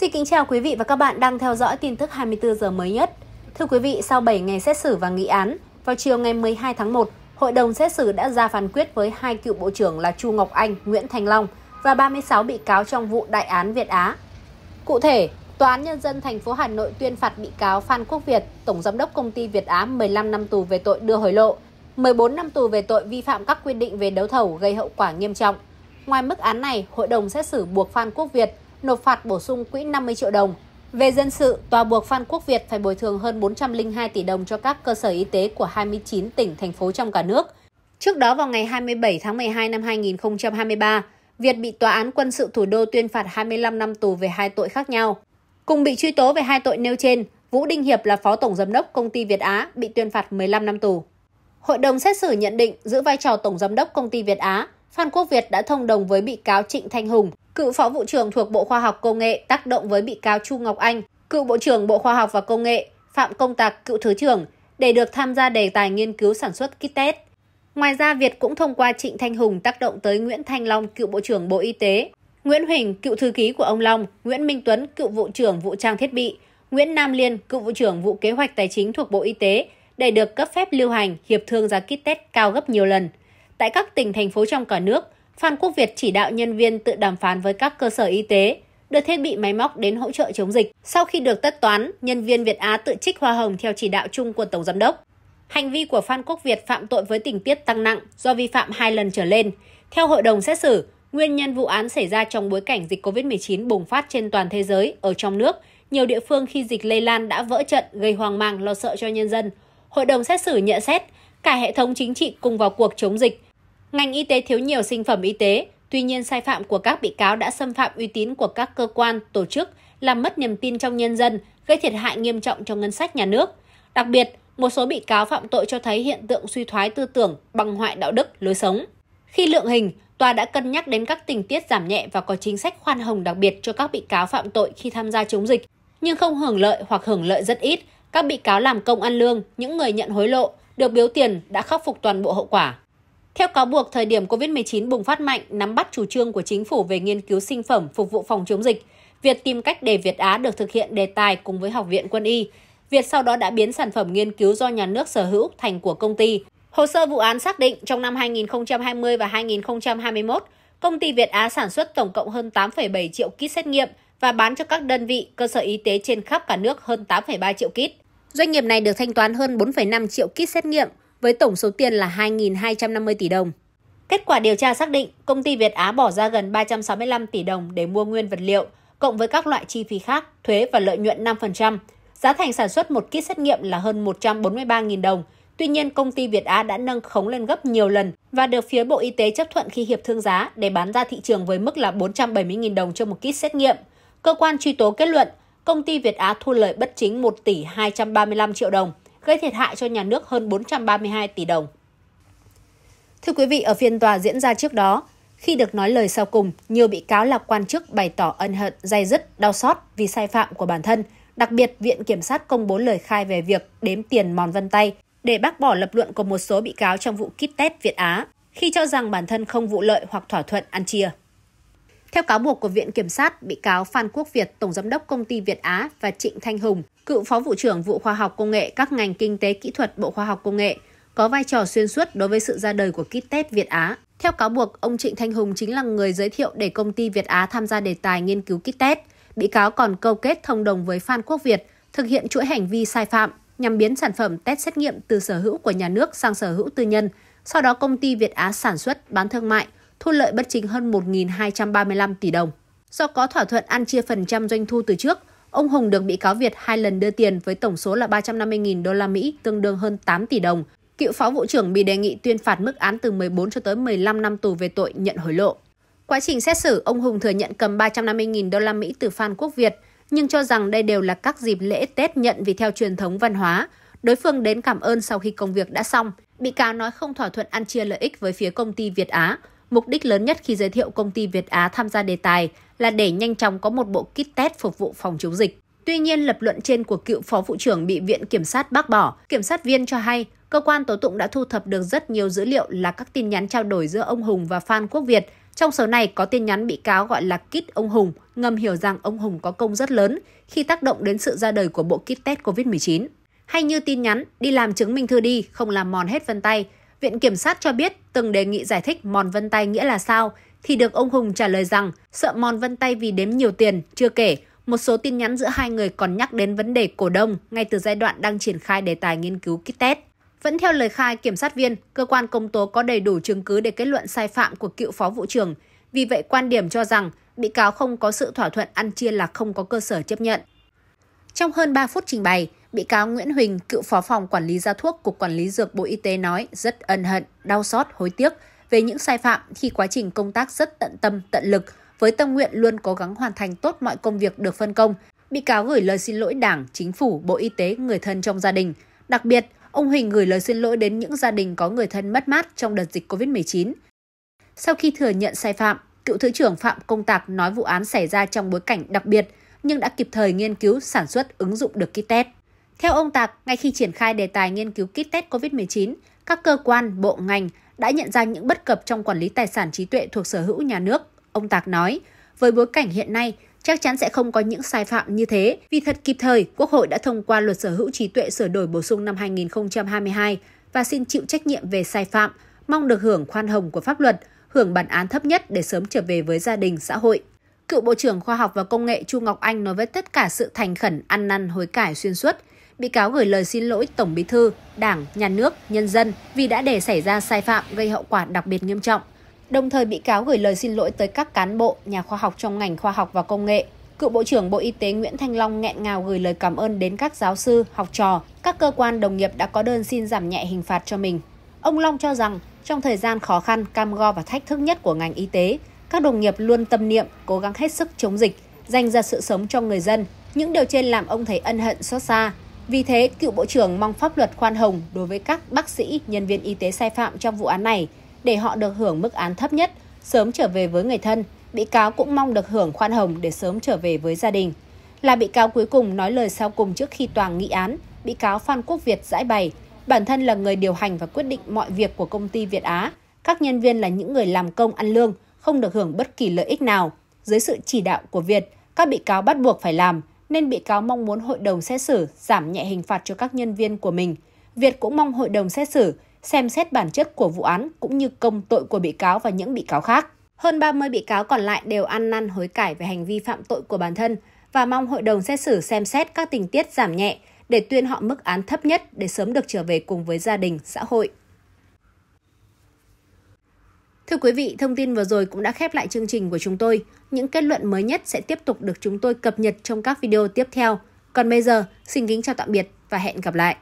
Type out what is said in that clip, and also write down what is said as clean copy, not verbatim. Xin kính chào quý vị và các bạn đang theo dõi tin tức 24 giờ mới nhất. Thưa quý vị, sau 7 ngày xét xử và nghị án, vào chiều ngày 12 tháng 1, Hội đồng xét xử đã ra phán quyết với hai cựu Bộ trưởng là Chu Ngọc Anh, Nguyễn Thanh Long và 36 bị cáo trong vụ đại án Việt Á. Cụ thể, Tòa án Nhân dân thành phố Hà Nội tuyên phạt bị cáo Phan Quốc Việt, Tổng Giám đốc Công ty Việt Á 15 năm tù về tội đưa hối lộ, 14 năm tù về tội vi phạm các quy định về đấu thầu gây hậu quả nghiêm trọng. Ngoài mức án này, Hội đồng xét xử buộc Phan Quốc Việt nộp phạt bổ sung quỹ 50 triệu đồng. Về dân sự, tòa buộc Phan Quốc Việt phải bồi thường hơn 402 tỷ đồng cho các cơ sở y tế của 29 tỉnh, thành phố trong cả nước. Trước đó vào ngày 27 tháng 12 năm 2023, Việt bị Tòa án Quân sự Thủ đô tuyên phạt 25 năm tù về hai tội khác nhau. Cùng bị truy tố về hai tội nêu trên, Vũ Đình Hiệp là Phó Tổng Giám đốc Công ty Việt Á bị tuyên phạt 15 năm tù. Hội đồng xét xử nhận định giữ vai trò Tổng Giám đốc Công ty Việt Á, Phan Quốc Việt đã thông đồng với bị cáo Trịnh Thanh Hùng, cựu Phó Vụ trưởng thuộc Bộ Khoa học Công nghệ, tác động với bị cáo Chu Ngọc Anh, cựu Bộ trưởng Bộ Khoa học và Công nghệ, Phạm Công Tạc, cựu Thứ trưởng, để được tham gia đề tài nghiên cứu sản xuất kit test. Ngoài ra, Việt cũng thông qua Trịnh Thanh Hùng tác động tới Nguyễn Thanh Long, cựu Bộ trưởng Bộ Y tế, Nguyễn Huỳnh, cựu thư ký của ông Long, Nguyễn Minh Tuấn, cựu Vụ trưởng Vụ Trang thiết bị, Nguyễn Nam Liên, cựu Vụ trưởng Vụ Kế hoạch Tài chính thuộc Bộ Y tế, để được cấp phép lưu hành, hiệp thương giá kit test cao gấp nhiều lần. Tại các tỉnh, thành phố trong cả nước, Phan Quốc Việt chỉ đạo nhân viên tự đàm phán với các cơ sở y tế, đưa thiết bị máy móc đến hỗ trợ chống dịch. Sau khi được tất toán, nhân viên Việt Á tự trích hoa hồng theo chỉ đạo chung của Tổng Giám đốc. Hành vi của Phan Quốc Việt phạm tội với tình tiết tăng nặng do vi phạm 2 lần trở lên. Theo hội đồng xét xử, nguyên nhân vụ án xảy ra trong bối cảnh dịch COVID-19 bùng phát trên toàn thế giới, ở trong nước, nhiều địa phương khi dịch lây lan đã vỡ trận gây hoang mang lo sợ cho nhân dân. Hội đồng xét xử nhận xét cả hệ thống chính trị cùng vào cuộc chống dịch. Ngành y tế thiếu nhiều sinh phẩm y tế, tuy nhiên sai phạm của các bị cáo đã xâm phạm uy tín của các cơ quan, tổ chức, làm mất niềm tin trong nhân dân, gây thiệt hại nghiêm trọng cho ngân sách nhà nước. Đặc biệt, một số bị cáo phạm tội cho thấy hiện tượng suy thoái tư tưởng, băng hoại đạo đức, lối sống. Khi lượng hình, tòa đã cân nhắc đến các tình tiết giảm nhẹ và có chính sách khoan hồng đặc biệt cho các bị cáo phạm tội khi tham gia chống dịch, nhưng không hưởng lợi hoặc hưởng lợi rất ít. Các bị cáo làm công ăn lương, những người nhận hối lộ, được biếu tiền đã khắc phục toàn bộ hậu quả. Theo cáo buộc, thời điểm COVID-19 bùng phát mạnh, nắm bắt chủ trương của chính phủ về nghiên cứu sinh phẩm phục vụ phòng chống dịch, Việt tìm cách để Việt Á được thực hiện đề tài cùng với Học viện Quân y. Việt sau đó đã biến sản phẩm nghiên cứu do nhà nước sở hữu thành của công ty. Hồ sơ vụ án xác định trong năm 2020 và 2021, công ty Việt Á sản xuất tổng cộng hơn 8,7 triệu kit xét nghiệm và bán cho các đơn vị, cơ sở y tế trên khắp cả nước hơn 8,3 triệu kit. Doanh nghiệp này được thanh toán hơn 4,5 triệu kit xét nghiệm, với tổng số tiền là 2.250 tỷ đồng. Kết quả điều tra xác định, công ty Việt Á bỏ ra gần 365 tỷ đồng để mua nguyên vật liệu, cộng với các loại chi phí khác, thuế và lợi nhuận 5%. Giá thành sản xuất một kit xét nghiệm là hơn 143.000 đồng. Tuy nhiên, công ty Việt Á đã nâng khống lên gấp nhiều lần và được phía Bộ Y tế chấp thuận khi hiệp thương giá để bán ra thị trường với mức là 470.000 đồng cho một kit xét nghiệm. Cơ quan truy tố kết luận, công ty Việt Á thu lời bất chính 1 tỷ 235 triệu đồng, gây thiệt hại cho nhà nước hơn 432 tỷ đồng. Thưa quý vị, ở phiên tòa diễn ra trước đó, khi được nói lời sau cùng, nhiều bị cáo là quan chức bày tỏ ân hận, day dứt, đau xót vì sai phạm của bản thân. Đặc biệt, Viện Kiểm sát công bố lời khai về việc đếm tiền mòn vân tay để bác bỏ lập luận của một số bị cáo trong vụ kit test Việt Á khi cho rằng bản thân không vụ lợi hoặc thỏa thuận ăn chia. Theo cáo buộc của Viện Kiểm sát, bị cáo Phan Quốc Việt, Tổng Giám đốc Công ty Việt Á và Trịnh Thanh Hùng, cựu Phó Vụ trưởng Vụ Khoa học Công nghệ các ngành Kinh tế Kỹ thuật Bộ Khoa học Công nghệ, có vai trò xuyên suốt đối với sự ra đời của kit test Việt Á. Theo cáo buộc, ông Trịnh Thanh Hùng chính là người giới thiệu để công ty Việt Á tham gia đề tài nghiên cứu kit test. Bị cáo còn câu kết thông đồng với Phan Quốc Việt, thực hiện chuỗi hành vi sai phạm nhằm biến sản phẩm test xét nghiệm từ sở hữu của nhà nước sang sở hữu tư nhân. Sau đó, công ty Việt Á sản xuất, bán thương mại, thu lợi bất chính hơn 1.235 tỷ đồng. Do có thỏa thuận ăn chia phần trăm doanh thu từ trước, ông Hùng được bị cáo Việt 2 lần đưa tiền với tổng số là 350.000 đô la Mỹ, tương đương hơn 8 tỷ đồng. Cựu Phó Vụ trưởng bị đề nghị tuyên phạt mức án từ 14 cho tới 15 năm tù về tội nhận hối lộ. Quá trình xét xử, ông Hùng thừa nhận cầm 350.000 đô la Mỹ từ Phan Quốc Việt, nhưng cho rằng đây đều là các dịp lễ Tết nhận vì theo truyền thống văn hóa. Đối phương đến cảm ơn sau khi công việc đã xong. Bị cáo nói không thỏa thuận ăn chia lợi ích với phía công ty Việt Á. Mục đích lớn nhất khi giới thiệu công ty Việt Á tham gia đề tài là để nhanh chóng có một bộ kit test phục vụ phòng chống dịch. Tuy nhiên, lập luận trên của cựu Phó Vụ trưởng bị Viện Kiểm sát bác bỏ. Kiểm sát viên cho hay, cơ quan tố tụng đã thu thập được rất nhiều dữ liệu là các tin nhắn trao đổi giữa ông Hùng và Phan Quốc Việt Trong số này có tin nhắn bị cáo gọi là kit ông Hùng, ngầm hiểu rằng ông Hùng có công rất lớn khi tác động đến sự ra đời của bộ kit test COVID-19. Hay như tin nhắn, đi làm chứng minh thư đi, không làm mòn hết vân tay. Viện Kiểm sát cho biết từng đề nghị giải thích mòn vân tay nghĩa là sao, thì được ông Hùng trả lời rằng sợ mòn vân tay vì đếm nhiều tiền, chưa kể. Một số tin nhắn giữa hai người còn nhắc đến vấn đề cổ đông ngay từ giai đoạn đang triển khai đề tài nghiên cứu kit test. Vẫn theo lời khai kiểm sát viên, cơ quan công tố có đầy đủ chứng cứ để kết luận sai phạm của cựu phó vụ trưởng. Vì vậy, quan điểm cho rằng bị cáo không có sự thỏa thuận ăn chia là không có cơ sở chấp nhận. Trong hơn 3 phút trình bày, bị cáo Nguyễn Huỳnh, cựu phó phòng quản lý ra thuốc Cục Quản lý Dược Bộ Y tế nói rất ân hận, đau xót, hối tiếc về những sai phạm khi quá trình công tác rất tận tâm, tận lực, với tâm nguyện luôn cố gắng hoàn thành tốt mọi công việc được phân công. Bị cáo gửi lời xin lỗi Đảng, Chính phủ, Bộ Y tế, người thân trong gia đình. Đặc biệt, ông Huỳnh gửi lời xin lỗi đến những gia đình có người thân mất mát trong đợt dịch COVID-19. Sau khi thừa nhận sai phạm, cựu Thứ trưởng Phạm Công Tạc nói vụ án xảy ra trong bối cảnh đặc biệt nhưng đã kịp thời nghiên cứu, sản xuất, ứng dụng được kit test. Theo ông Tạc, ngay khi triển khai đề tài nghiên cứu kit test COVID-19, các cơ quan, bộ ngành đã nhận ra những bất cập trong quản lý tài sản trí tuệ thuộc sở hữu nhà nước. Ông Tạc nói, với bối cảnh hiện nay, chắc chắn sẽ không có những sai phạm như thế. Vì thật kịp thời, Quốc hội đã thông qua Luật Sở hữu trí tuệ sửa đổi bổ sung năm 2022 và xin chịu trách nhiệm về sai phạm, mong được hưởng khoan hồng của pháp luật, hưởng bản án thấp nhất để sớm trở về với gia đình, xã hội. Cựu Bộ trưởng Khoa học và Công nghệ Chu Ngọc Anh nói với tất cả sự thành khẩn, ăn năn, hối cải xuyên suốt. Bị cáo gửi lời xin lỗi Tổng Bí thư, Đảng, Nhà nước, nhân dân vì đã để xảy ra sai phạm gây hậu quả đặc biệt nghiêm trọng. Đồng thời, bị cáo gửi lời xin lỗi tới các cán bộ, nhà khoa học trong ngành khoa học và công nghệ. Cựu Bộ trưởng Bộ Y tế Nguyễn Thanh Long nghẹn ngào gửi lời cảm ơn đến các giáo sư, học trò, các cơ quan đồng nghiệp đã có đơn xin giảm nhẹ hình phạt cho mình. Ông Long cho rằng, trong thời gian khó khăn, cam go và thách thức nhất của ngành y tế, các đồng nghiệp luôn tâm niệm, cố gắng hết sức chống dịch, dành ra sự sống cho người dân. Những điều trên làm ông thấy ân hận, xót xa. Vì thế, cựu Bộ trưởng mong pháp luật khoan hồng đối với các bác sĩ, nhân viên y tế sai phạm trong vụ án này, để họ được hưởng mức án thấp nhất, sớm trở về với người thân. Bị cáo cũng mong được hưởng khoan hồng để sớm trở về với gia đình. Là bị cáo cuối cùng nói lời sau cùng trước khi tòa nghị án, bị cáo Phan Quốc Việt giải bày, bản thân là người điều hành và quyết định mọi việc của công ty Việt Á. Các nhân viên là những người làm công ăn lương, không được hưởng bất kỳ lợi ích nào. Dưới sự chỉ đạo của Việt, các bị cáo bắt buộc phải làm, nên bị cáo mong muốn hội đồng xét xử giảm nhẹ hình phạt cho các nhân viên của mình. Việt cũng mong hội đồng xét xử xem xét bản chất của vụ án cũng như công tội của bị cáo và những bị cáo khác. Hơn 30 bị cáo còn lại đều ăn năn hối cải về hành vi phạm tội của bản thân và mong hội đồng xét xử xem xét các tình tiết giảm nhẹ để tuyên họ mức án thấp nhất để sớm được trở về cùng với gia đình, xã hội. Thưa quý vị, thông tin vừa rồi cũng đã khép lại chương trình của chúng tôi. Những kết luận mới nhất sẽ tiếp tục được chúng tôi cập nhật trong các video tiếp theo. Còn bây giờ, xin kính chào tạm biệt và hẹn gặp lại!